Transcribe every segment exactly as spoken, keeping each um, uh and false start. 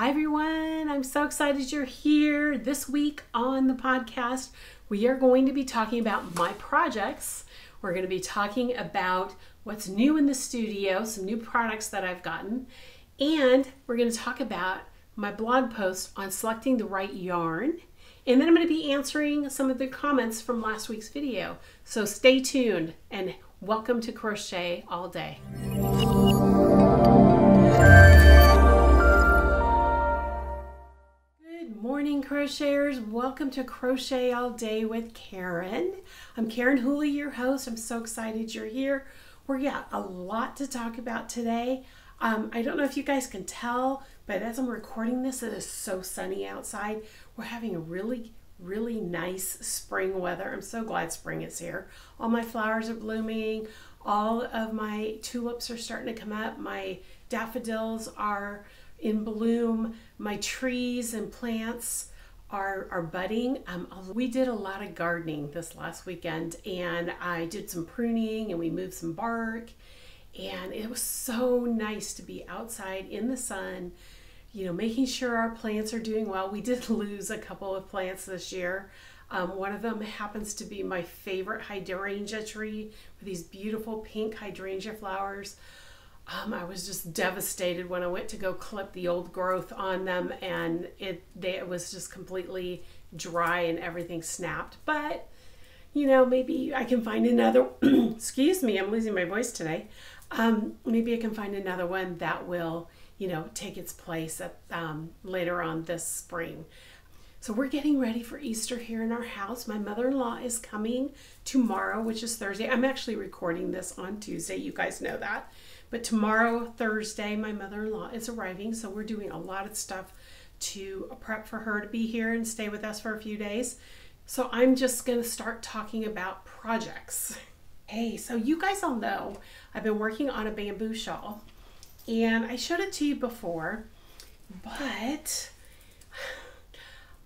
Hi everyone, I'm so excited you're here. This week on the podcast, we are going to be talking about my projects. We're going to be talking about what's new in the studio, some new products that I've gotten, and we're going to talk about my blog post on selecting the right yarn. And then I'm going to be answering some of the comments from last week's video. So stay tuned and welcome to Crochet All Day. Morning crocheters, welcome to Crochet All Day with Karen. I'm Karen Hooley, your host. I'm so excited you're here. We've got a lot to talk about today. Um, I don't know if you guys can tell, but as I'm recording this, it is so sunny outside. We're having a really, really nice spring weather. I'm so glad spring is here. All my flowers are blooming. All of my tulips are starting to come up. My daffodils are in bloom. My trees and plants are, are budding. Um, we did a lot of gardening this last weekend, and I did some pruning and we moved some bark, and it was so nice to be outside in the sun, you know, making sure our plants are doing well. We did lose a couple of plants this year. Um, one of them happens to be my favorite hydrangea tree with these beautiful pink hydrangea flowers. Um, I was just devastated when I went to go clip the old growth on them, and it, they, it was just completely dry and everything snapped. But, you know, maybe I can find another, excuse me, I'm losing my voice today. Um, maybe I can find another one that will, you know, take its place at, um, later on this spring. So we're getting ready for Easter here in our house. My mother-in-law is coming tomorrow, which is Thursday. I'm actually recording this on Tuesday. You guys know that. But tomorrow, Thursday, my mother-in-law is arriving, so we're doing a lot of stuff to prep for her to be here and stay with us for a few days. So I'm just gonna start talking about projects. Hey, so you guys all know I've been working on a bamboo shawl, and I showed it to you before, but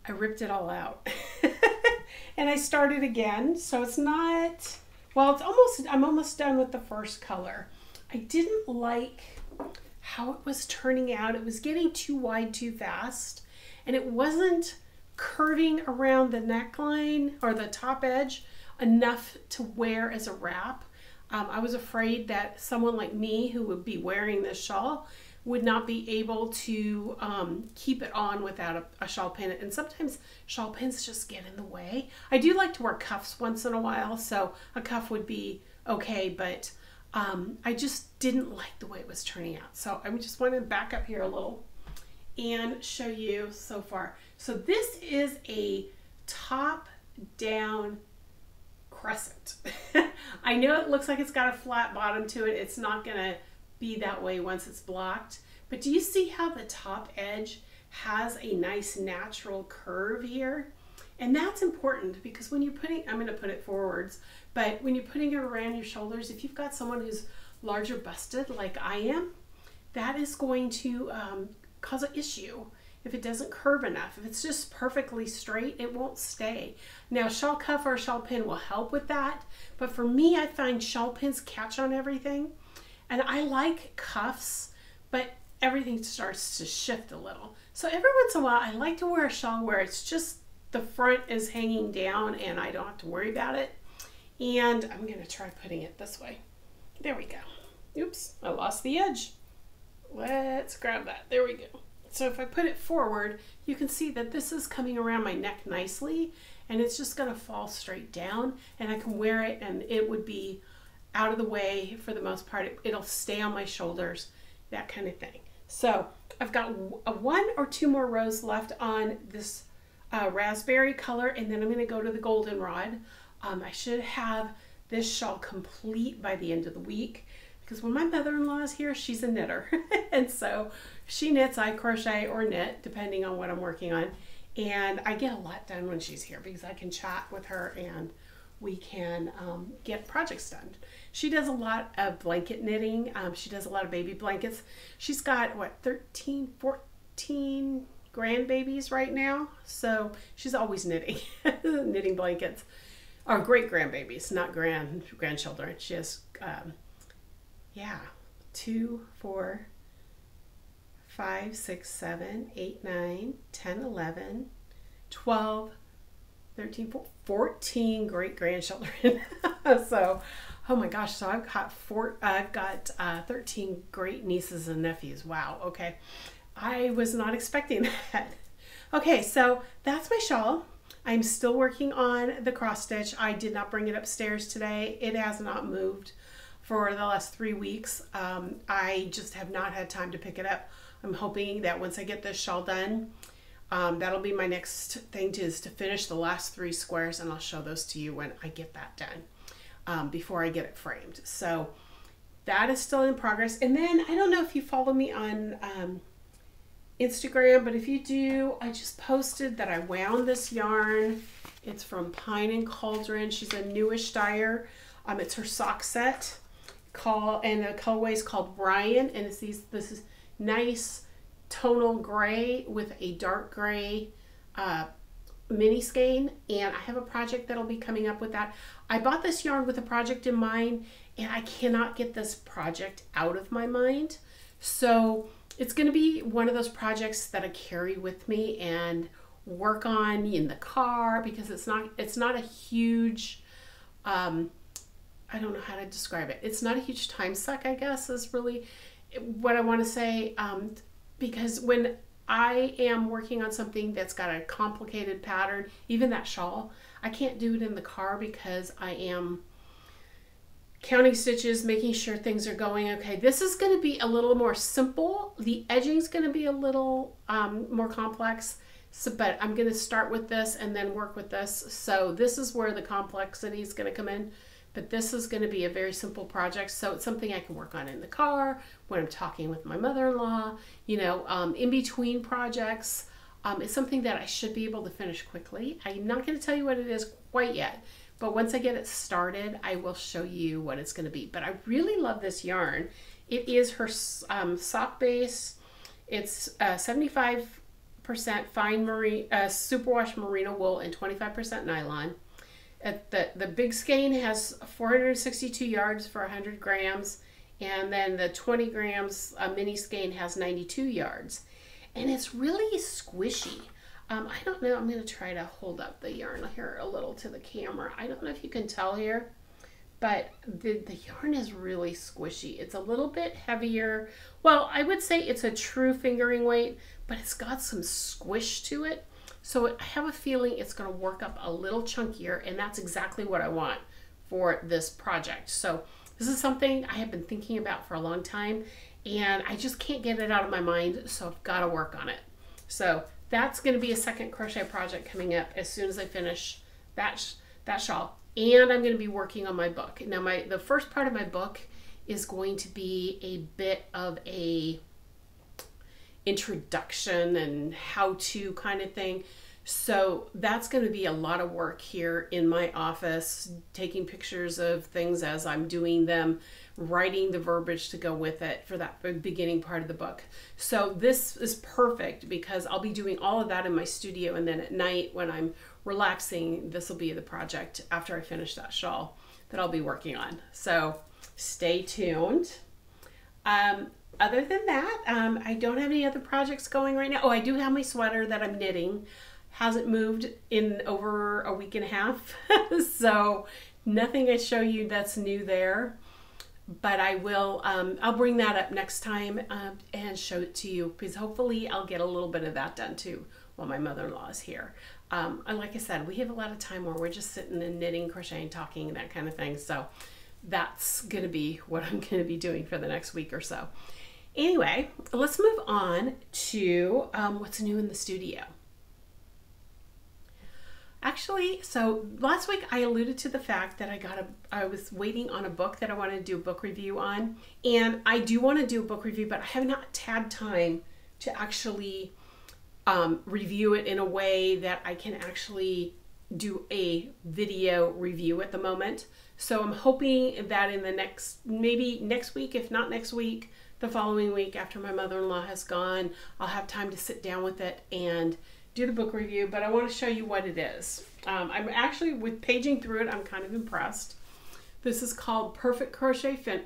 I ripped it all out. And I started again, so it's not, well, it's almost, I'm almost done with the first color. I didn't like how it was turning out. It was getting too wide too fast, and it wasn't curving around the neckline or the top edge enough to wear as a wrap. Um, I was afraid that someone like me who would be wearing this shawl would not be able to um, keep it on without a, a shawl pin. And sometimes shawl pins just get in the way. I do like to wear cuffs once in a while, so a cuff would be okay, but Um, I just didn't like the way it was turning out. So I just want to back up here a little and show you so far. So this is a top-down crescent. I know it looks like it's got a flat bottom to it. It's not going to be that way once it's blocked. But do you see how the top edge has a nice natural curve here? And that's important because when you're putting, I'm going to put it forwards, but when you're putting it around your shoulders, if you've got someone who's larger busted like I am, that is going to um, cause an issue if it doesn't curve enough. If it's just perfectly straight, it won't stay. Now, shawl cuff or shawl pin will help with that, but for me, I find shawl pins catch on everything, and I like cuffs, but everything starts to shift a little. So every once in a while, I like to wear a shawl where it's just the front is hanging down and I don't have to worry about it. And I'm gonna try putting it this way. There we go. Oops, I lost the edge. Let's grab that, there we go. So if I put it forward, you can see that this is coming around my neck nicely, and it's just gonna fall straight down, and I can wear it and it would be out of the way for the most part. It, it'll stay on my shoulders, that kind of thing. So I've got a one or two more rows left on this Uh, raspberry color, and then I'm going to go to the goldenrod. Um, I should have this shawl complete by the end of the week, because when my mother-in-law is here, she's a knitter. And so she knits, I crochet or knit, depending on what I'm working on. And I get a lot done when she's here because I can chat with her and we can um, get projects done. She does a lot of blanket knitting. Um, she does a lot of baby blankets. She's got, what, thirteen, fourteen... grandbabies right now, so she's always knitting knitting blankets, or great grandbabies, not grand grandchildren. She has um yeah two four five, six, seven, eight, nine, ten, eleven, twelve, thirteen, fourteen great-grandchildren. So, oh my gosh, so I've got four, I've got uh, thirteen great nieces and nephews. Wow, okay. I was not expecting that. Okay, so that's my shawl. I'm still working on the cross stitch. I did not bring it upstairs today. It has not moved for the last three weeks. Um, I just have not had time to pick it up. I'm hoping that once I get this shawl done, um, that'll be my next thing to, is to finish the last three squares, and I'll show those to you when I get that done, um, before I get it framed. So that is still in progress. And then I don't know if you follow me on um, Instagram, but if you do, I just posted that I wound this yarn. It's from Pine and Cauldron. She's a newish dyer. Um, it's her sock set call, and the colorway is called Brian, and it's these this is nice tonal gray with a dark gray uh, mini skein, and I have a project that'll be coming up with that. I bought this yarn with a project in mind, and I cannot get this project out of my mind, so it's going to be one of those projects that I carry with me and work on in the car, because it's not it's not a huge um, I don't know how to describe it. It's not a huge time suck, I guess, is really what I want to say, um, because when I am working on something that's got a complicated pattern, even that shawl, I can't do it in the car because I am counting stitches, making sure things are going okay. This is going to be a little more simple. The edging is going to be a little um, more complex, so, but I'm going to start with this and then work with this. So this is where the complexity is going to come in. But this is going to be a very simple project, so it's something I can work on in the car, when I'm talking with my mother-in-law, you know, um, in between projects. Um, it's something that I should be able to finish quickly. I'm not going to tell you what it is quite yet, but once I get it started, I will show you what it's going to be. But I really love this yarn. It is her um, sock base. It's seventy-five percent uh, fine merino, uh, superwash merino wool and twenty-five percent nylon. At the, the big skein has four hundred sixty-two yards for one hundred grams, and then the twenty grams uh, mini skein has ninety-two yards, and it's really squishy. Um, I don't know, I'm going to try to hold up the yarn here a little to the camera. I don't know if you can tell here, but the, the yarn is really squishy. It's a little bit heavier. Well, I would say it's a true fingering weight, but it's got some squish to it. So I have a feeling it's going to work up a little chunkier, and that's exactly what I want for this project. So this is something I have been thinking about for a long time, and I just can't get it out of my mind, so I've got to work on it. So that's going to be a second crochet project coming up as soon as I finish that, sh that shawl. And I'm going to be working on my book. Now my the first part of my book is going to be a bit of a introduction and how-to kind of thing, so that's going to be a lot of work here in my office, taking pictures of things as I'm doing them, writing the verbiage to go with it for that beginning part of the book. So this is perfect because I'll be doing all of that in my studio, and then at night when I'm relaxing, this will be the project after I finish that shawl that I'll be working on. So stay tuned. um Other than that, um, I don't have any other projects going right now. Oh, I do have my sweater that I'm knitting. Hasn't moved in over a week and a half. So nothing I show you that's new there. But I will, um, I'll bring that up next time uh, and show it to you, because hopefully I'll get a little bit of that done too while my mother-in-law is here. Um, and like I said, we have a lot of time where we're just sitting and knitting, crocheting, talking, that kind of thing. So that's going to be what I'm going to be doing for the next week or so. Anyway, let's move on to um, what's new in the studio. Actually, so last week I alluded to the fact that I got a, I was waiting on a book that I wanted to do a book review on, and I do want to do a book review, but I have not had time to actually um, review it in a way that I can actually do a video review at the moment. So I'm hoping that in the next, maybe next week, if not next week, the following week after my mother-in-law has gone, I'll have time to sit down with it and do the book review. But I want to show you what it is. Um, I'm actually, with paging through it, I'm kind of impressed. This is called Perfect Crochet, fin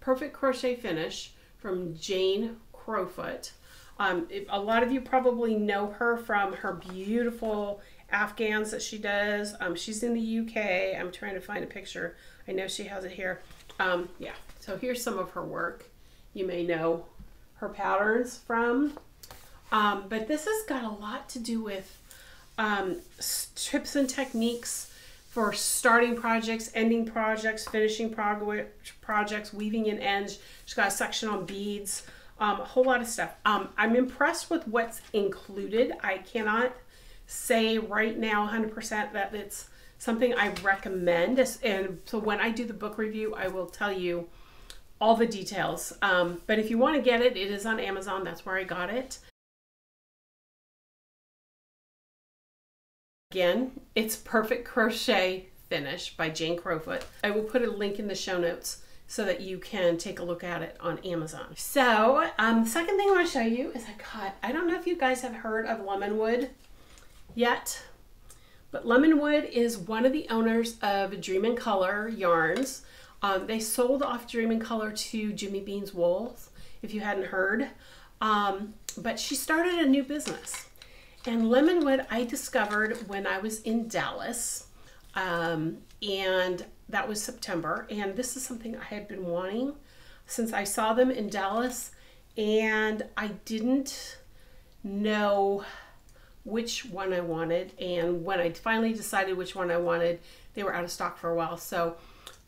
Perfect Crochet Finish from Jane Crowfoot. Um, a lot of you probably know her from her beautiful afghans that she does. Um, she's in the U K. I'm trying to find a picture. I know she has it here. Um, yeah, so here's some of her work. You may know her patterns from. Um, but this has got a lot to do with um, tips and techniques for starting projects, ending projects, finishing prog projects, weaving and ends. She's got a section on beads, um, a whole lot of stuff. Um, I'm impressed with what's included. I cannot say right now one hundred percent that it's something I recommend. And so when I do the book review, I will tell you all the details. Um, but if you want to get it, it is on Amazon. That's where I got it. Again, it's Perfect Crochet Finish by Jane Crowfoot. I will put a link in the show notes so that you can take a look at it on Amazon. So um, the second thing I want to show you is I got, I don't know if you guys have heard of Lemonwood yet, but Lemonwood is one of the owners of Dream in Color Yarns. Um, they sold off Dream in Color to Jimmy Beans Wools, if you hadn't heard. Um, but she started a new business. And Lemonwood I discovered when I was in Dallas, um, and that was September, and this is something I had been wanting since I saw them in Dallas, and I didn't know which one I wanted, and when I finally decided which one I wanted, they were out of stock for a while, so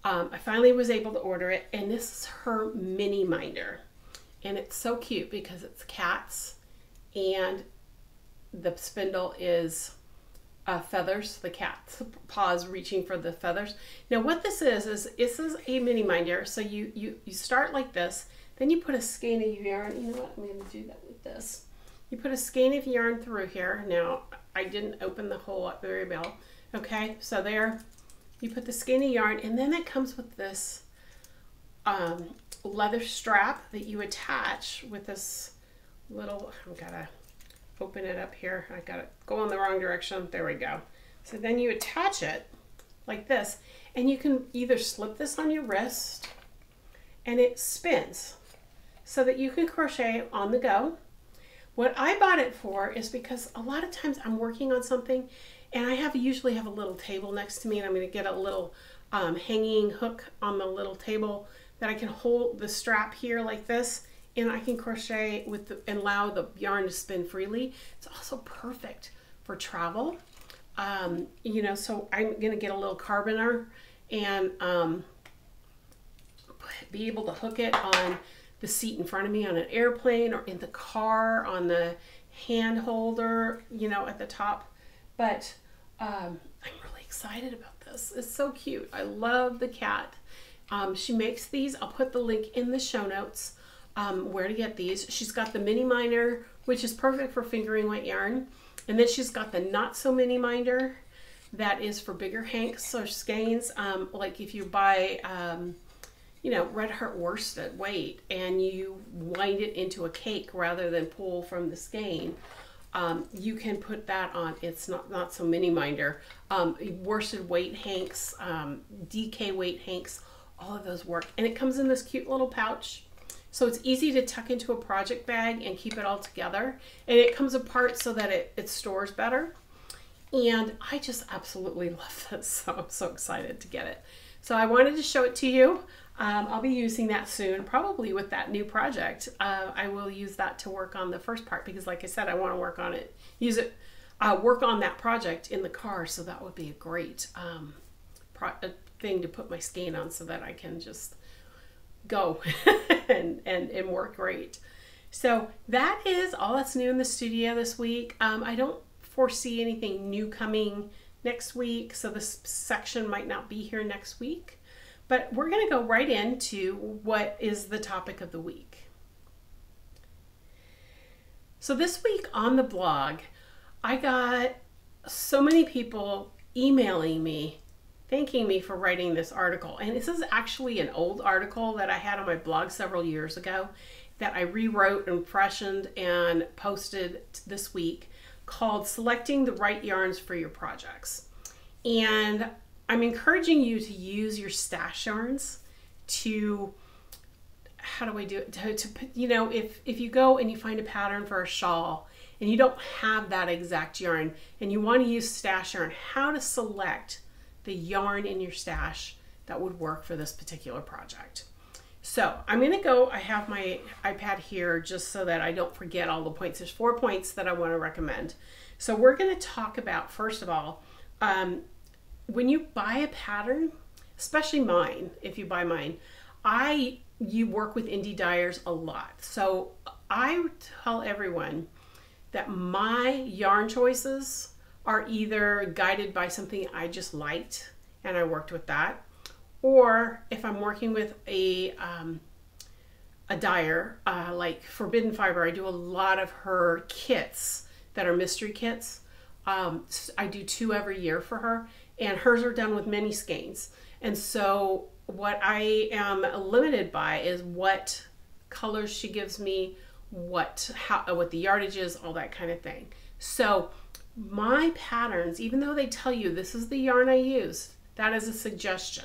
um, I finally was able to order it, and this is her mini minder, and it's so cute because it's cats, and the spindle is uh, feathers, the cat's paws reaching for the feathers. Now what this is, is this is a mini minder. So you, you, you start like this, then you put a skein of yarn. You know what, I'm gonna do that with this. You put a skein of yarn through here. Now I didn't open the hole up very well. Okay, so there, you put the skein of yarn, and then it comes with this um, leather strap that you attach with this little, I've got a, open it up here. I got it going the wrong direction. There we go. So then you attach it like this, and you can either slip this on your wrist and it spins so that you can crochet on the go. What I bought it for is because a lot of times I'm working on something and I have usually have a little table next to me, and I'm going to get a little um, hanging hook on the little table that I can hold the strap here like this, and I can crochet with the, and allow the yarn to spin freely. It's also perfect for travel. Um, you know, so I'm gonna get a little carabiner and um, be able to hook it on the seat in front of me on an airplane or in the car, on the hand holder, you know, at the top. But um, I'm really excited about this. It's so cute. I love the cat. Um, she makes these. I'll put the link in the show notes. Um, where to get these. She's got the mini minder, which is perfect for fingering wet yarn, and then she's got the not so mini minder that is for bigger hanks or skeins, um, like if you buy um, you know, red heart worsted weight and you wind it into a cake rather than pull from the skein, um, you can put that on. It's not not so mini minder. Um, worsted weight hanks, um, D K weight hanks, all of those work, and it comes in this cute little pouch. So it's easy to tuck into a project bag and keep it all together. And it comes apart so that it, it stores better. And I just absolutely love this. So I'm so excited to get it. So I wanted to show it to you. Um, I'll be using that soon, probably with that new project. Uh, I will use that to work on the first part because like I said, I want to work on it, use it, uh, work on that project in the car. So that would be a great um, pro thing to put my skein on so that I can just go and, and and work great. So that is all that's new in the studio this week. um, I don't foresee anything new coming next week, so this section might not be here next week, but we're going to go right into what is the topic of the week. So this week on the blog, I got so many people emailing me thanking me for writing this article. And this is actually an old article that I had on my blog several years ago that I rewrote, impressioned, and posted this week, called Selecting the Right Yarns for Your Projects. And I'm encouraging you to use your stash yarns to how do I do it? To, to you know, if, if you go and you find a pattern for a shawl and you don't have that exact yarn and you want to use stash yarn, how to select the yarn in your stash that would work for this particular project. So I'm going to go, I have my iPad here just so that I don't forget all the points. There's four points that I want to recommend. So we're going to talk about, first of all, um, when you buy a pattern, especially mine, if you buy mine, I you work with indie dyers a lot. So I tell everyone that my yarn choices are either guided by something I just liked and I worked with that, or if I'm working with a, um, a dyer, uh, like Forbidden Fiber, I do a lot of her kits that are mystery kits. Um, I do two every year for her, and hers are done with mini skeins. And so what I am limited by is what colors she gives me, what, how, what the yardage is, all that kind of thing. So my patterns, even though they tell you this is the yarn I used, that is a suggestion.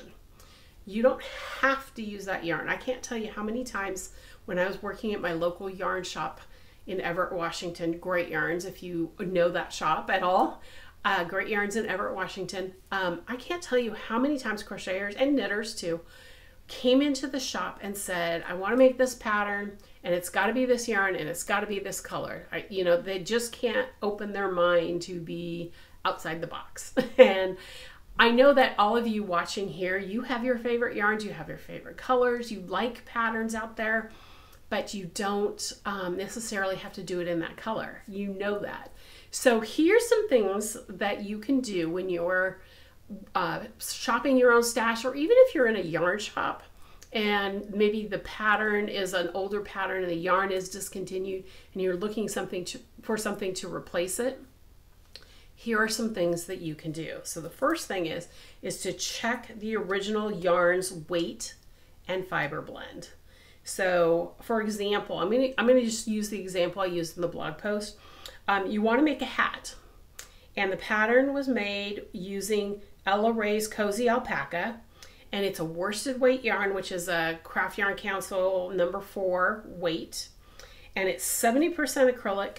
You don't have to use that yarn. I can't tell you how many times when I was working at my local yarn shop in Everett, Washington, Great Yarns, if you know that shop at all, uh, Great Yarns in Everett, Washington. Um, I can't tell you how many times crocheters and knitters too came into the shop and said, I want to make this pattern and it's got to be this yarn and it's got to be this color. I, you know, they just can't open their mind to be outside the box. And I know that all of you watching here, you have your favorite yarns, you have your favorite colors, you like patterns out there, but you don't um, necessarily have to do it in that color. You know that. So here's some things that you can do when you're uh, shopping your own stash, or even if you're in a yarn shop and maybe the pattern is an older pattern and the yarn is discontinued and you're looking something to, for something to replace it. Here are some things that you can do. So the first thing is, is to check the original yarn's weight and fiber blend. So for example, I'm gonna, I'm gonna just use the example I used in the blog post. Um, you wanna make a hat, and the pattern was made using Ella Rae's Cozy Alpaca, and it's a worsted weight yarn, which is a Craft Yarn Council number four weight, and it's seventy percent acrylic,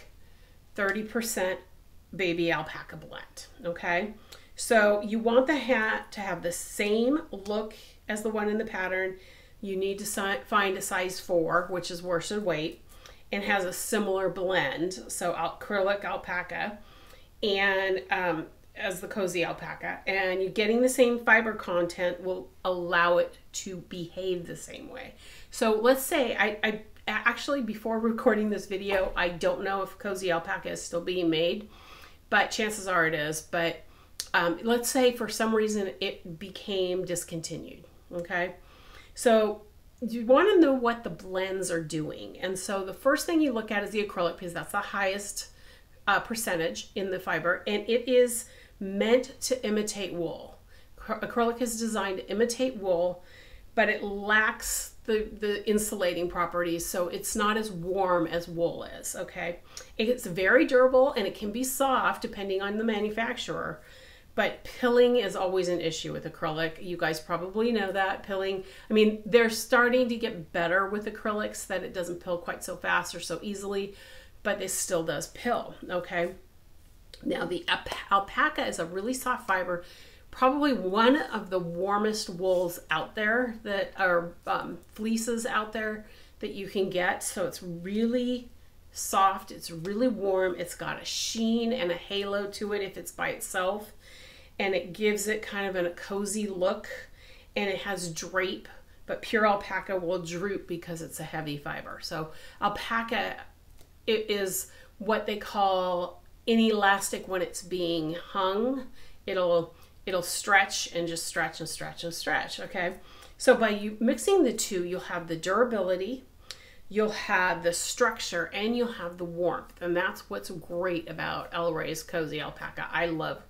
thirty percent baby alpaca blend. Okay, so you want the hat to have the same look as the one in the pattern. You need to si find a size four, which is worsted weight, and has a similar blend, so acrylic alpaca and um, as the Cozy Alpaca, and you're getting the same fiber content will allow it to behave the same way. So let's say I, I actually, before recording this video, I don't know if Cozy Alpaca is still being made, but chances are it is. But um, let's say for some reason it became discontinued, okay? So you want to know what the blends are doing. And so the first thing you look at is the acrylic, because that's the highest uh, percentage in the fiber. And it is meant to imitate wool. Acrylic is designed to imitate wool, but it lacks the, the insulating properties, so it's not as warm as wool is, okay? It's very durable and it can be soft depending on the manufacturer, but pilling is always an issue with acrylic. You guys probably know that, pilling. I mean, they're starting to get better with acrylics that it doesn't pill quite so fast or so easily, but it still does pill, okay? Now the alpaca is a really soft fiber, probably one of the warmest wools out there that are um, fleeces out there that you can get. So it's really soft, it's really warm, it's got a sheen and a halo to it if it's by itself, and it gives it kind of a cozy look, and it has drape, but pure alpaca will droop because it's a heavy fiber. So alpaca, it is what they call inelastic when it's being hung. It'll It'll stretch and just stretch and stretch and stretch, okay? So by you mixing the two, you'll have the durability, you'll have the structure, and you'll have the warmth. And that's what's great about Ella Rae's Cozy Alpaca. I love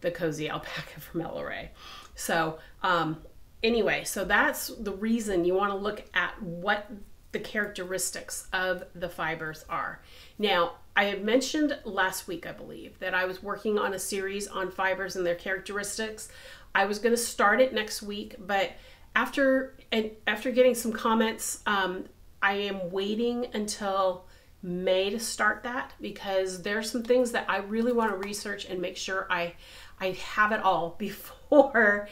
the Cozy Alpaca from Ella Rae. So um, anyway, so that's the reason you want to look at what the characteristics of the fibers are. Now, I had mentioned last week, I believe, that I was working on a series on fibers and their characteristics. I was going to start it next week, but after and after getting some comments um, I am waiting until May to start that because there's some things that I really want to research and make sure I I have it all before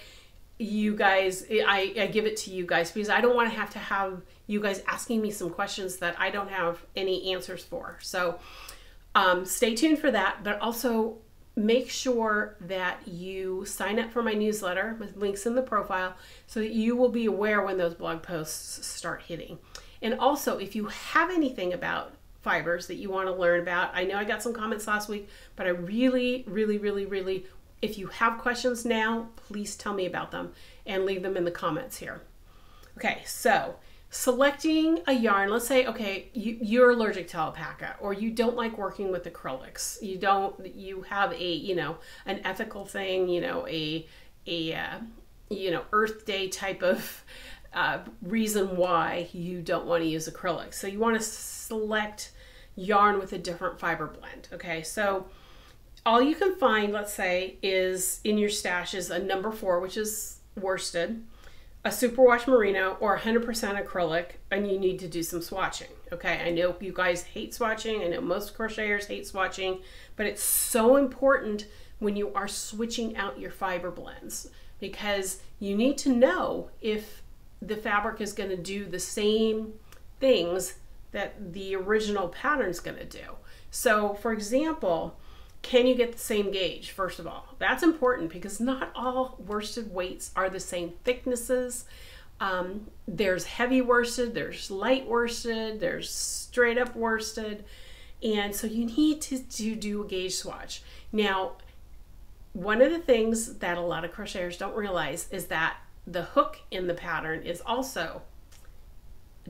you guys, I, I give it to you guys, because I don't want to have to have you guys asking me some questions that I don't have any answers for. So um, stay tuned for that, but also make sure that you sign up for my newsletter with links in the profile so that you will be aware when those blog posts start hitting. And also, if you have anything about fibers that you want to learn about, I know I got some comments last week, but I really, really, really, really, if you have questions now, please tell me about them and leave them in the comments here. Okay, so selecting a yarn, let's say, okay, you, you're allergic to alpaca, or you don't like working with acrylics. You don't, you have a, you know, an ethical thing, you know, a, a, uh, you know, Earth Day type of uh, reason why you don't want to use acrylics. So you want to select yarn with a different fiber blend. Okay, so all you can find, let's say, is in your stash is a number four, which is worsted, a superwash merino, or one hundred percent acrylic, and you need to do some swatching. Okay, I know you guys hate swatching, I know most crocheters hate swatching, but it's so important when you are switching out your fiber blends, because you need to know if the fabric is going to do the same things that the original pattern's going to do. So for example, can you get the same gauge, first of all? That's important because not all worsted weights are the same thicknesses. Um, there's heavy worsted, there's light worsted, there's straight up worsted. And so you need to, to do a gauge swatch. Now, one of the things that a lot of crocheters don't realize is that the hook in the pattern is also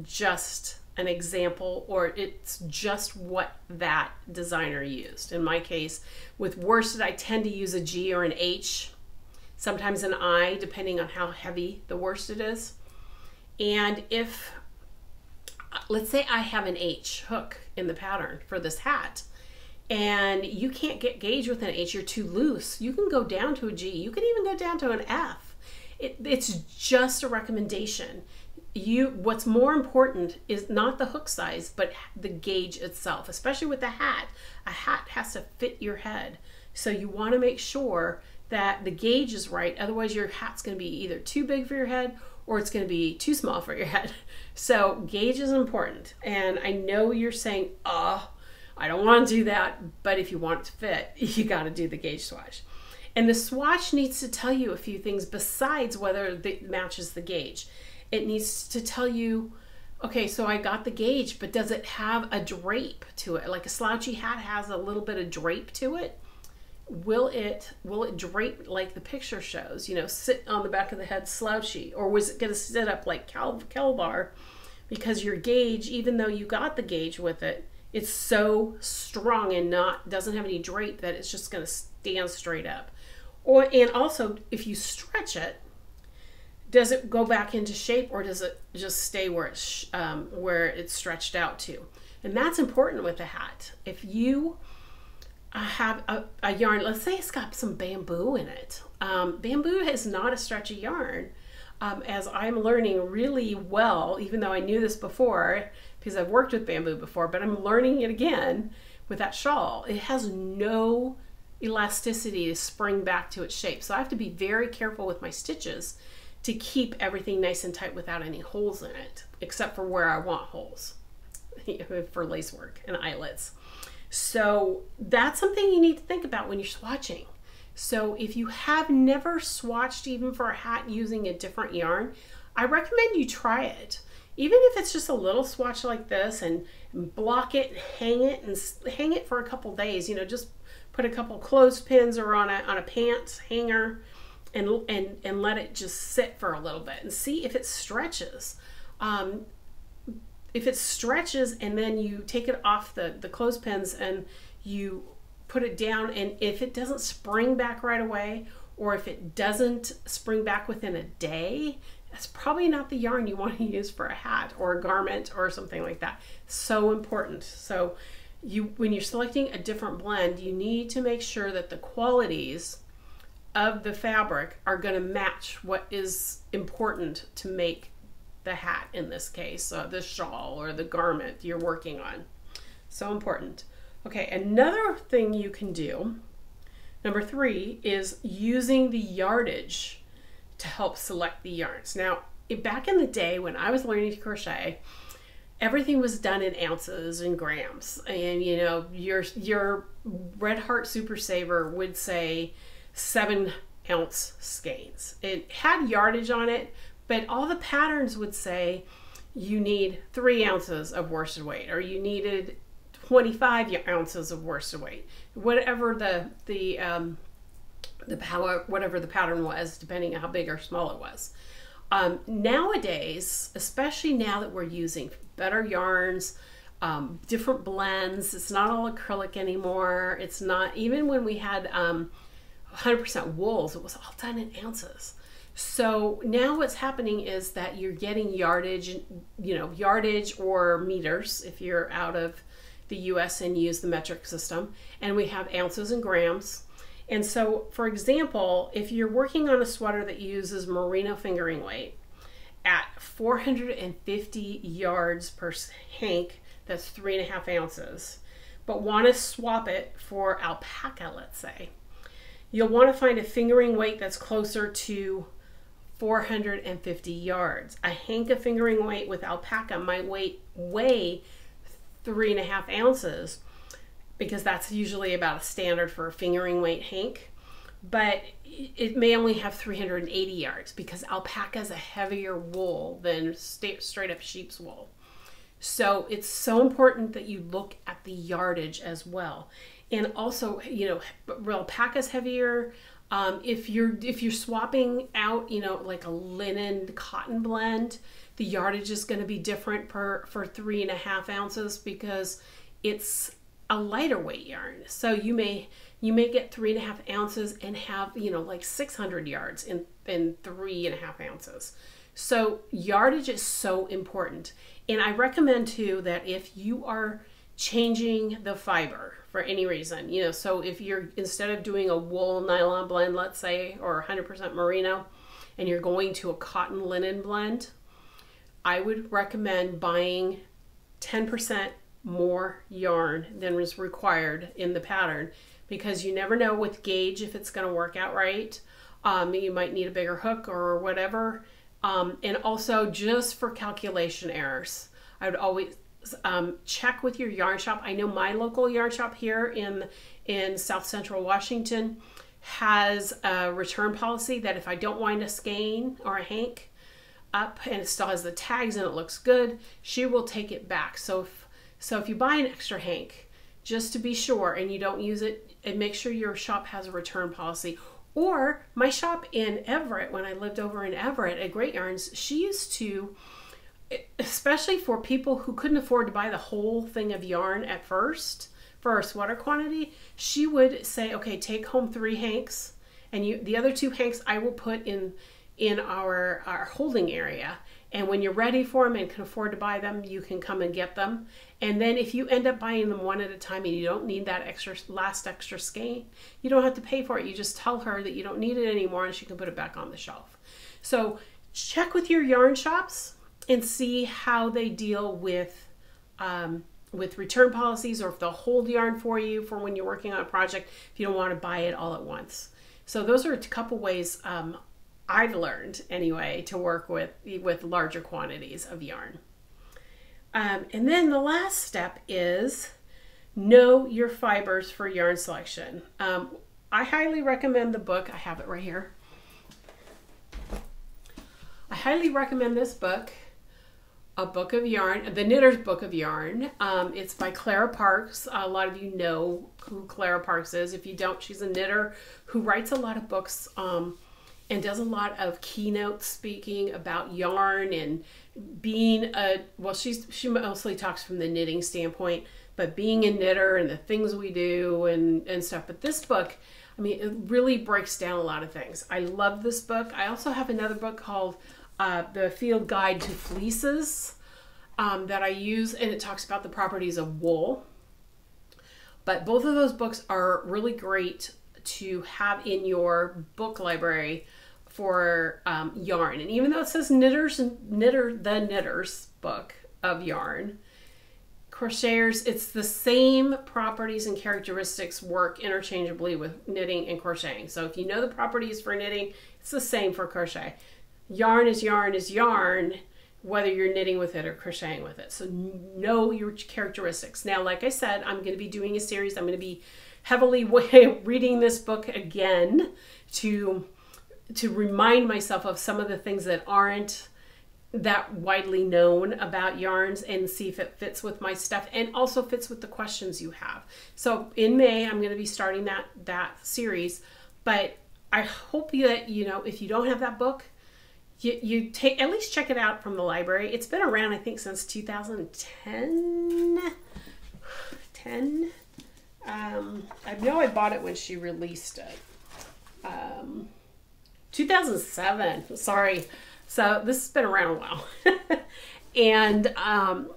just an example, or it's just what that designer used. In my case, with worsted, I tend to use a G or an H, sometimes an I, depending on how heavy the worsted is. And if, let's say I have an H hook in the pattern for this hat, and you can't get gauge with an H, you're too loose, you can go down to a G, you can even go down to an F. It, it's just a recommendation. You, what's more important is not the hook size, but the gauge itself, especially with the hat. A hat has to fit your head. So you want to make sure that the gauge is right. Otherwise your hat's going to be either too big for your head or it's going to be too small for your head. So gauge is important. And I know you're saying, oh, I don't want to do that. But if you want it to fit, you got to do the gauge swatch. And the swatch needs to tell you a few things besides whether it matches the gauge. It needs to tell you, okay, so I got the gauge, but does it have a drape to it? Like a slouchy hat has a little bit of drape to it. Will it, will it drape like the picture shows, you know, sit on the back of the head slouchy? Or was it going to sit up like Kelvar? Because your gauge, even though you got the gauge with it, it's so strong and not doesn't have any drape that it's just going to stand straight up. Or, and also, if you stretch it, does it go back into shape, or does it just stay where it's, um, where it's stretched out to? And that's important with a hat. If you have a, a yarn, let's say it's got some bamboo in it. Um, bamboo is not a stretchy yarn, um, as I'm learning really well, even though I knew this before because I've worked with bamboo before, but I'm learning it again with that shawl. It has no elasticity to spring back to its shape. So I have to be very careful with my stitches to keep everything nice and tight without any holes in it, except for where I want holes for lace work and eyelets. So that's something you need to think about when you're swatching. So if you have never swatched even for a hat using a different yarn, I recommend you try it. Even if it's just a little swatch like this, and block it and hang it and hang it for a couple days, you know, just put a couple clothespins or on a, on a pants hanger, And, and, and let it just sit for a little bit and see if it stretches. Um, if it stretches, and then you take it off the, the clothespins and you put it down, and if it doesn't spring back right away, or if it doesn't spring back within a day, that's probably not the yarn you want to use for a hat or a garment or something like that. So important. So you, when you're selecting a different blend, you need to make sure that the qualities of the fabric are going to match what is important to make the hat in this case, uh, the shawl or the garment you're working on. So important. Okay, another thing you can do, number three, is using the yardage to help select the yarns. Now, back in the day when I was learning to crochet, everything was done in ounces and grams, and you know, your your Red Heart Super Saver would say seven ounce skeins. It had yardage on it, but all the patterns would say you need three ounces of worsted weight, or you needed twenty-five ounces of worsted weight, whatever the the um, the power, whatever the pattern was, depending on how big or small it was. Um, nowadays, especially now that we're using better yarns, um, different blends, it's not all acrylic anymore. It's not, even when we had um, one hundred percent wools, it was all done in ounces. So now what's happening is that you're getting yardage, you know, yardage or meters if you're out of the U S and use the metric system, and we have ounces and grams. And so, for example, if you're working on a sweater that uses merino fingering weight at four hundred fifty yards per hank, that's three and a half ounces, but want to swap it for alpaca, let's say, you'll want to find a fingering weight that's closer to four hundred fifty yards. A hank of fingering weight with alpaca might weigh, weigh three and a half ounces, because that's usually about a standard for a fingering weight hank, but it may only have three hundred eighty yards because alpaca is a heavier wool than straight up sheep's wool. So it's so important that you look at the yardage as well. And also, you know, alpaca's heavier. Um, if you're if you're swapping out, you know, like a linen cotton blend, the yardage is going to be different per for three and a half ounces because it's a lighter weight yarn. So you may you may get three and a half ounces and have, you know, like six hundred yards in, in three and a half ounces. So yardage is so important. And I recommend too that if you are changing the fiber for any reason, you know, so if you're, instead of doing a wool nylon blend, let's say, or one hundred percent merino, and you're going to a cotton linen blend, I would recommend buying ten percent more yarn than is required in the pattern, because you never know with gauge if it's going to work out right. Um, you might need a bigger hook or whatever. Um, and also, just for calculation errors, I would always um, check with your yarn shop. I know my local yarn shop here in, in South Central Washington has a return policy that if I don't wind a skein or a hank up and it still has the tags and it looks good, she will take it back. So if So if you buy an extra hank, just to be sure, and you don't use it, and make sure your shop has a return policy. Or my shop in Everett, when I lived over in Everett at Great Yarns, she used to, especially for people who couldn't afford to buy the whole thing of yarn at first for a sweater quantity, she would say, okay, take home three hanks, and you, the other two hanks I will put in, in our, our holding area. And when you're ready for them and can afford to buy them, you can come and get them. And then if you end up buying them one at a time and you don't need that extra last extra skein, you don't have to pay for it. You just tell her that you don't need it anymore and she can put it back on the shelf. So check with your yarn shops and see how they deal with, um, with return policies, or if they'll hold yarn for you for when you're working on a project if you don't want to buy it all at once. So those are a couple ways um, I've learned anyway to work with with larger quantities of yarn. Um, and then the last step is know your fibers for yarn selection. Um, I highly recommend the book. I have it right here. I highly recommend this book, A Book of Yarn, The Knitter's Book of Yarn. Um, it's by Clara Parkes. A lot of you know who Clara Parkes is. If you don't, she's a knitter who writes a lot of books um, and does a lot of keynote speaking about yarn and being a, well, she's, she mostly talks from the knitting standpoint, but being a knitter and the things we do and, and stuff. But this book, I mean, it really breaks down a lot of things. I love this book. I also have another book called uh, The Field Guide to Fleeces um, that I use, and it talks about the properties of wool. But both of those books are really great to have in your book library for um, yarn. And even though it says knitters, knitter, the Knitter's Book of Yarn, crocheters, it's the same properties and characteristics work interchangeably with knitting and crocheting. So if you know the properties for knitting, it's the same for crochet. Yarn is yarn is yarn, whether you're knitting with it or crocheting with it. So know your characteristics. Now, like I said, I'm going to be doing a series. I'm going to be heavily reading this book again to, to remind myself of some of the things that aren't that widely known about yarns and see if it fits with my stuff and also fits with the questions you have. So in May, I'm going to be starting that, that series, but I hope that, you know, if you don't have that book, You, you take at least check it out from the library. It's been around, I think, since two thousand ten. Um, I know I bought it when she released it. Um, two thousand seven, sorry. So this has been around a while. And um,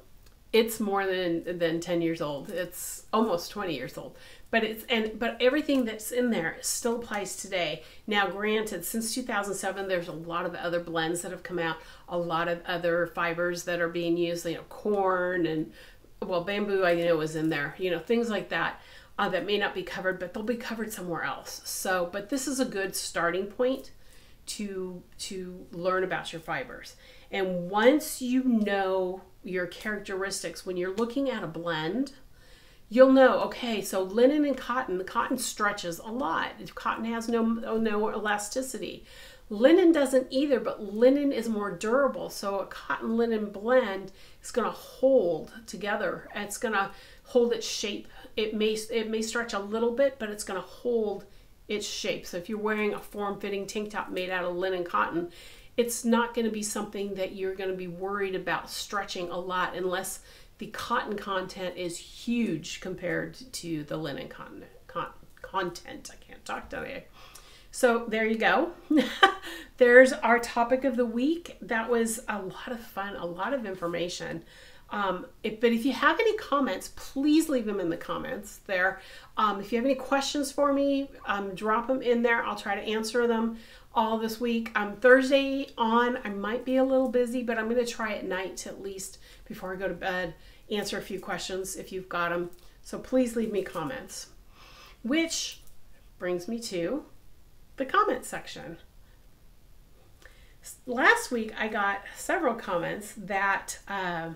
it's more than, than ten years old. It's almost twenty years old. But it's and but everything that's in there still applies today. Now, granted, since two thousand seven, there's a lot of other blends that have come out, a lot of other fibers that are being used, you know, corn and, well, bamboo, I know was in there, you know, things like that uh, that may not be covered, but they'll be covered somewhere else. So, but this is a good starting point to to learn about your fibers. And once you know your characteristics, when you're looking at a blend, you'll know, okay, so linen and cotton, the cotton stretches a lot. Cotton has no, no elasticity. Linen doesn't either, but linen is more durable. So a cotton linen blend is gonna hold together. It's gonna hold its shape. It may, it may stretch a little bit, but it's gonna hold its shape. So if you're wearing a form-fitting tank top made out of linen cotton, it's not gonna be something that you're gonna be worried about stretching a lot unless the cotton content is huge compared to the linen con con content. I can't talk today. So there you go. There's our topic of the week. That was a lot of fun, a lot of information. Um, it, but if you have any comments, please leave them in the comments there. Um, if you have any questions for me, um, drop them in there. I'll try to answer them all this week. Um, Thursday on, I might be a little busy, but I'm going to try at night to at least, before I go to bed, answer a few questions if you've got them. So please leave me comments. Which brings me to the comment section. Last week, I got several comments that... Uh,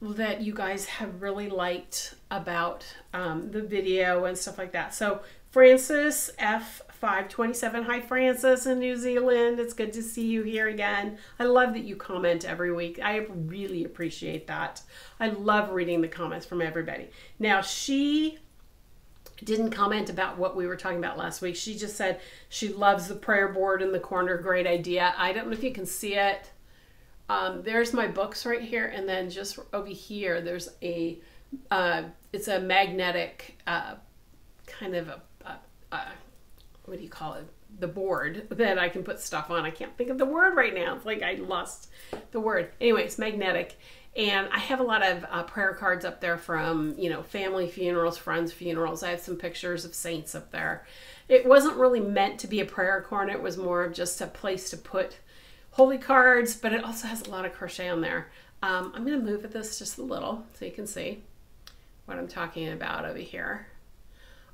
that you guys have really liked about um, the video and stuff like that. So Francis F five twenty-seven, hi Francis in New Zealand. It's good to see you here again. I love that you comment every week. I really appreciate that. I love reading the comments from everybody. Now, she didn't comment about what we were talking about last week. She just said she loves the prayer board in the corner. Great idea. I don't know if you can see it. Um, there's my books right here, and then just over here, there's a, uh, it's a magnetic uh, kind of a, a, a, what do you call it, the board that I can put stuff on. I can't think of the word right now. It's like I lost the word. Anyway, it's magnetic, and I have a lot of uh, prayer cards up there from, you know, family funerals, friends funerals. I have some pictures of saints up there. It wasn't really meant to be a prayer corner. It was more of just a place to put holy cards, but it also has a lot of crochet on there. Um, I'm going to move at this just a little so you can see what I'm talking about over here.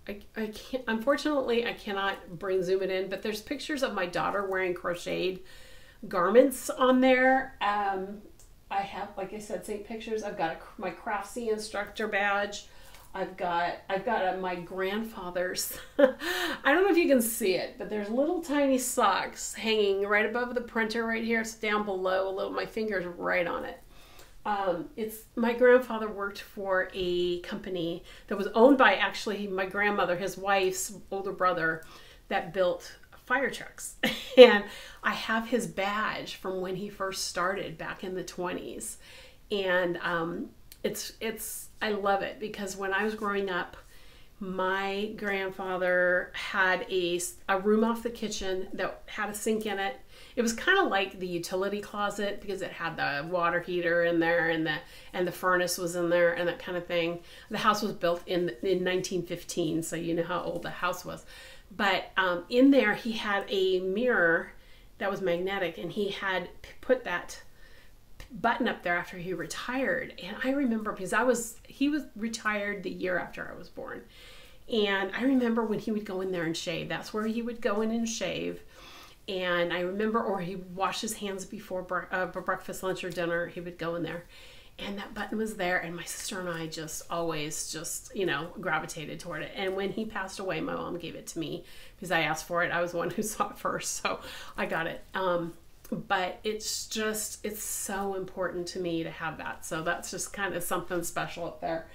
I, I can't, unfortunately, I cannot bring zoom it in, but there's pictures of my daughter wearing crocheted garments on there. Um, I have, like I said, same pictures. I've got a, my Craftsy instructor badge. I've got, I've got a, my grandfather's, I don't know if you can see it, but there's little tiny socks hanging right above the printer right here. It's down below a little, my finger's right on it. Um, it's, my grandfather worked for a company that was owned by actually my grandmother, his wife's older brother, that built fire trucks. And I have his badge from when he first started back in the twenties. And um, it's, it's, I love it because when I was growing up, my grandfather had a, a room off the kitchen that had a sink in it. It was kind of like the utility closet because it had the water heater in there and the, and the furnace was in there and that kind of thing. The house was built in, in nineteen fifteen, so you know how old the house was. But um, in there he had a mirror that was magnetic, and he had put that button up there after he retired. And I remember, because I was, he was retired the year after I was born. And I remember when he would go in there and shave, that's where he would go in and shave. And I remember, or he washed his hands before bre uh, breakfast, lunch, or dinner, he would go in there. And that button was there, and my sister and I just always just, you know, gravitated toward it. And when he passed away, my mom gave it to me because I asked for it. I was the one who saw it first, so I got it. Um, but it's just, it's so important to me to have that. So that's just kind of something special up there.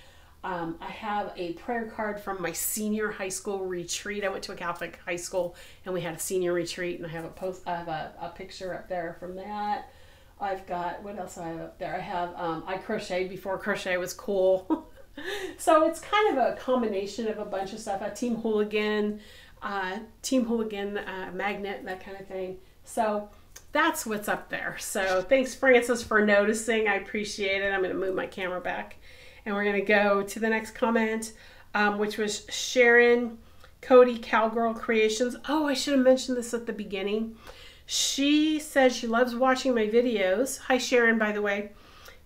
Um, I have a prayer card from my senior high school retreat. I went to a Catholic high school, and we had a senior retreat, and I have a post, I have a, a picture up there from that. I've got, what else do I have up there? I have, um, I crocheted before crochet was cool. So it's kind of a combination of a bunch of stuff. A Team Whooleygan, uh, Team Whooleygan uh, magnet, that kind of thing. So that's what's up there. So thanks, Francis, for noticing. I appreciate it. I'm going to move my camera back. And we're going to go to the next comment, um, which was Sharon Cody Cowgirl Creations. Oh, I should have mentioned this at the beginning. She says she loves watching my videos. Hi, Sharon, by the way.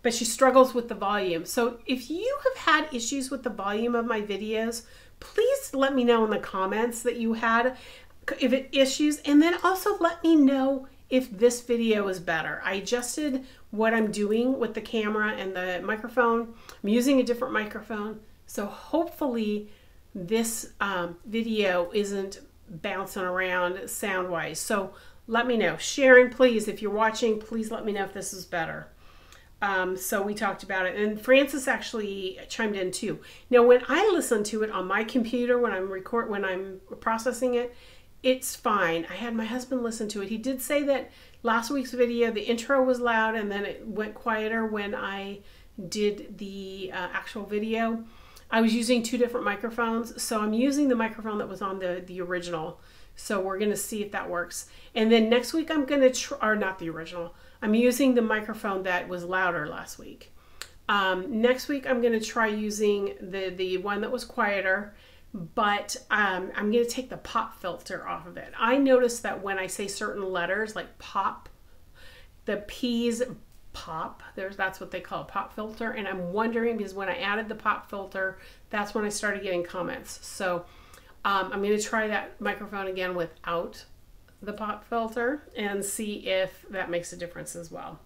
But she struggles with the volume. So if you have had issues with the volume of my videos, please let me know in the comments that you had if it issues. And then also let me know if this video is better. I adjusted what I'm doing with the camera and the microphone. I'm using a different microphone. So hopefully this um, video isn't bouncing around sound-wise. So let me know. Sharon, please, if you're watching, please let me know if this is better. Um, so we talked about it. And Francis actually chimed in too. Now, when I listen to it on my computer, when I'm record, when I'm processing it, it's fine. I had my husband listen to it. He did say that last week's video, the intro was loud, and then it went quieter when I did the uh, actual video. I was using two different microphones. So I'm using the microphone that was on the, the original. So we're going to see if that works. And then next week I'm going to try, or not the original, I'm using the microphone that was louder last week. Um, next week I'm going to try using the, the one that was quieter, but um, I'm going to take the pop filter off of it. I noticed that when I say certain letters like pop, the P's pop, there's, that's what they call a pop filter. And I'm wondering, because when I added the pop filter, that's when I started getting comments. So Um, I'm going to try that microphone again without the pop filter and see if that makes a difference as well.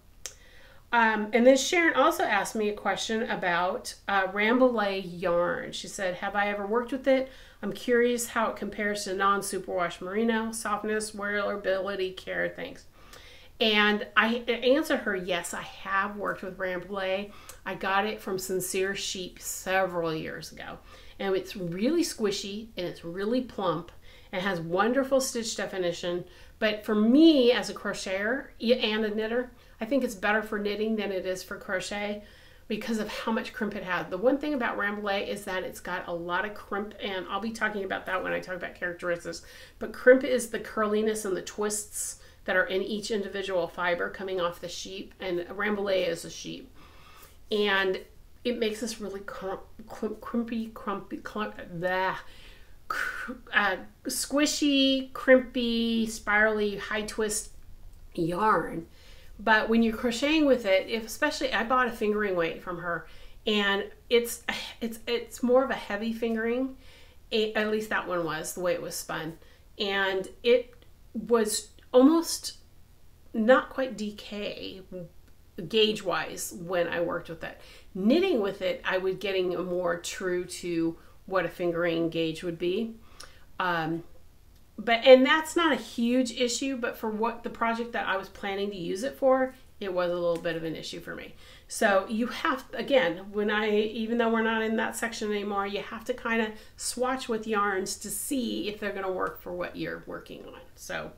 Um, and then Sharon also asked me a question about uh, Rambouillet yarn. She said, have I ever worked with it? I'm curious how it compares to non-superwash merino, softness, wearability, care, thanks. And I answered her, yes, I have worked with Rambouillet. I got it from Sincere Sheep several years ago. And it's really squishy, and it's really plump, and has wonderful stitch definition. But for me, as a crocheter and a knitter, I think it's better for knitting than it is for crochet because of how much crimp it has. The one thing about Rambouillet is that it's got a lot of crimp, and I'll be talking about that when I talk about characteristics. But crimp is the curliness and the twists that are in each individual fiber coming off the sheep, and Rambouillet is a sheep. And it makes this really crump, crump, crimpy, crumpy, clump, blah, cr uh, squishy, crimpy, spirally, high twist yarn. But when you're crocheting with it, if especially, I bought a fingering weight from her, and it's it's it's more of a heavy fingering. It, at least that one was the way it was spun, and it was almost not quite D K gauge wise when I worked with it. Knitting with it, I was getting more true to what a fingering gauge would be. Um, but and that's not a huge issue, but for what the project that I was planning to use it for, it was a little bit of an issue for me. So you have, again, when I, even though we're not in that section anymore, you have to kind of swatch with yarns to see if they're going to work for what you're working on. So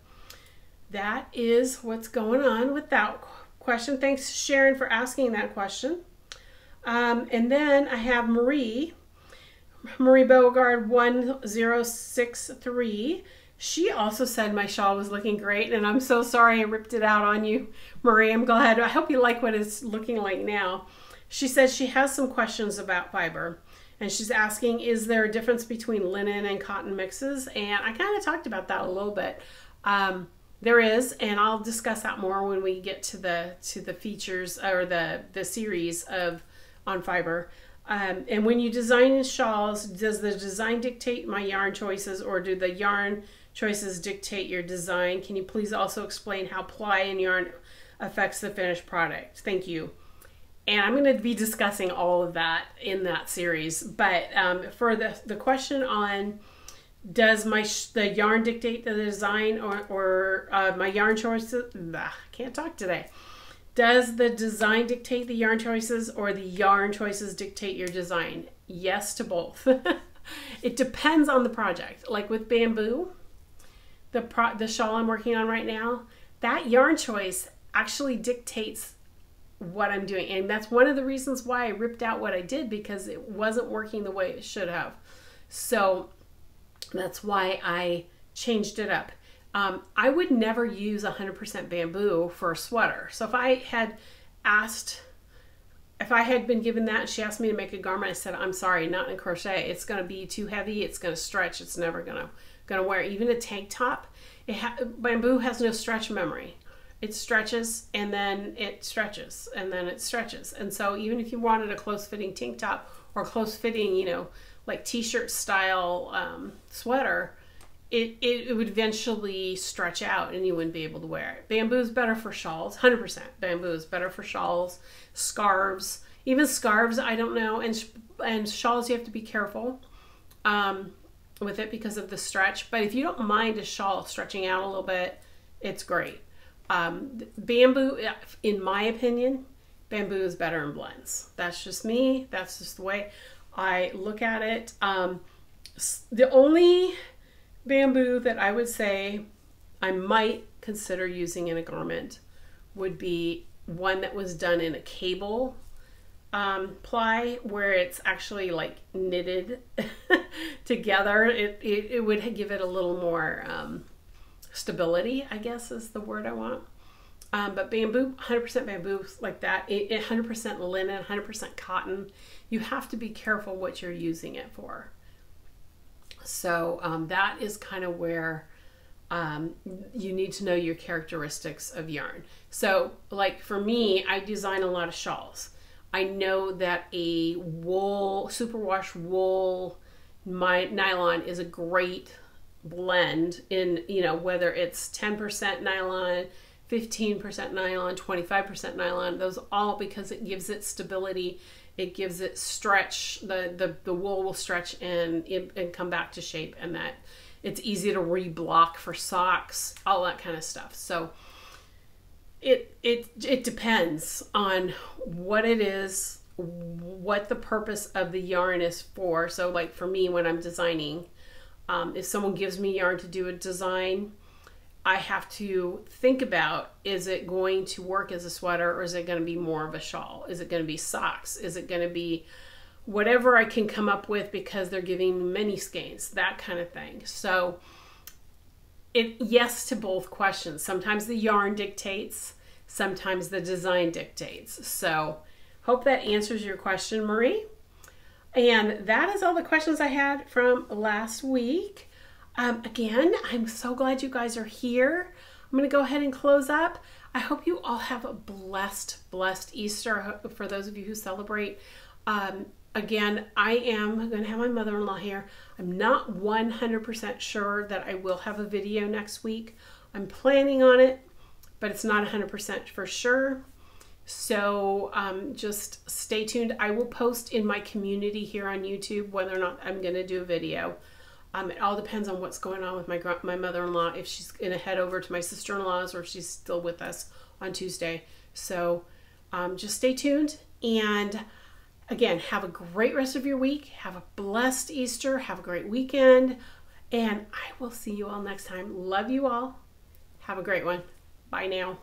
that is what's going on with that question. Thanks, Sharon, for asking that question. Um, and then I have Marie, Marie Beauregard one zero six three. She also said my shawl was looking great, and I'm so sorry I ripped it out on you, Marie. I'm glad. I hope you like what it's looking like now. She says she has some questions about fiber. And she's asking, is there a difference between linen and cotton mixes? And I kind of talked about that a little bit. Um, there is, and I'll discuss that more when we get to the to the features or the the series of on fiber. Um, and when you design shawls, does the design dictate my yarn choices, or do the yarn choices dictate your design? Can you please also explain how ply and yarn affects the finished product? Thank you. And I'm going to be discussing all of that in that series. But um, for the, the question on, does my sh the yarn dictate the design, or, or uh, my yarn choices? Nah, can't talk today. Does the design dictate the yarn choices, or the yarn choices dictate your design? Yes to both. It depends on the project. Like with bamboo, the, pro the shawl I'm working on right now, that yarn choice actually dictates what I'm doing. And that's one of the reasons why I ripped out what I did, because it wasn't working the way it should have. So that's why I changed it up. Um, I would never use one hundred percent bamboo for a sweater. So if I had asked, if I had been given that, she asked me to make a garment, I said, I'm sorry, not in crochet. It's going to be too heavy. It's going to stretch. It's never going to, going to wear. Even a tank top, it ha bamboo has no stretch memory. It stretches and then it stretches and then it stretches. And so even if you wanted a close-fitting tank top or close-fitting, you know, like t-shirt style um, sweater, it, it, it would eventually stretch out and you wouldn't be able to wear it. Bamboo is better for shawls, one hundred percent. Bamboo is better for shawls, scarves, even scarves, I don't know. And, and shawls, you have to be careful um, with it because of the stretch. But if you don't mind a shawl stretching out a little bit, it's great. Um, bamboo, in my opinion, bamboo is better in blends. That's just me. That's just the way I look at it. Um, the only bamboo that I would say I might consider using in a garment would be one that was done in a cable um, ply, where it's actually like knitted together. It, it, it would give it a little more, um, stability, I guess is the word I want. Um, but bamboo, one hundred percent bamboo like that, one hundred percent linen, one hundred percent cotton. You have to be careful what you're using it for. So um, that is kind of where um, you need to know your characteristics of yarn. So like for me, I design a lot of shawls. I know that a wool, superwash wool, my nylon is a great blend in, you know, whether it's ten percent nylon, fifteen percent nylon, twenty-five percent nylon, those all, because it gives it stability, it gives it stretch, the, the, the wool will stretch and, and come back to shape, and that it's easy to reblock for socks, all that kind of stuff. So it, it, it depends on what it is, what the purpose of the yarn is for. So like for me, when I'm designing, Um, if someone gives me yarn to do a design, I have to think about, is it going to work as a sweater, or is it going to be more of a shawl? Is it going to be socks? Is it going to be whatever I can come up with because they're giving me mini skeins, that kind of thing. So it, yes to both questions. Sometimes the yarn dictates, sometimes the design dictates. So hope that answers your question, Marie. And that is all the questions I had from last week. Um, again, I'm so glad you guys are here. I'm going to go ahead and close up. I hope you all have a blessed, blessed Easter for those of you who celebrate. Um, again, I am going to have my mother-in-law here. I'm not one hundred percent sure that I will have a video next week. I'm planning on it, but it's not one hundred percent for sure. So um, just stay tuned. I will post in my community here on YouTube whether or not I'm going to do a video. Um, it all depends on what's going on with my my mother-in-law, if she's going to head over to my sister-in-law's or if she's still with us on Tuesday. So um, just stay tuned. And again, have a great rest of your week. Have a blessed Easter. Have a great weekend. And I will see you all next time. Love you all. Have a great one. Bye now.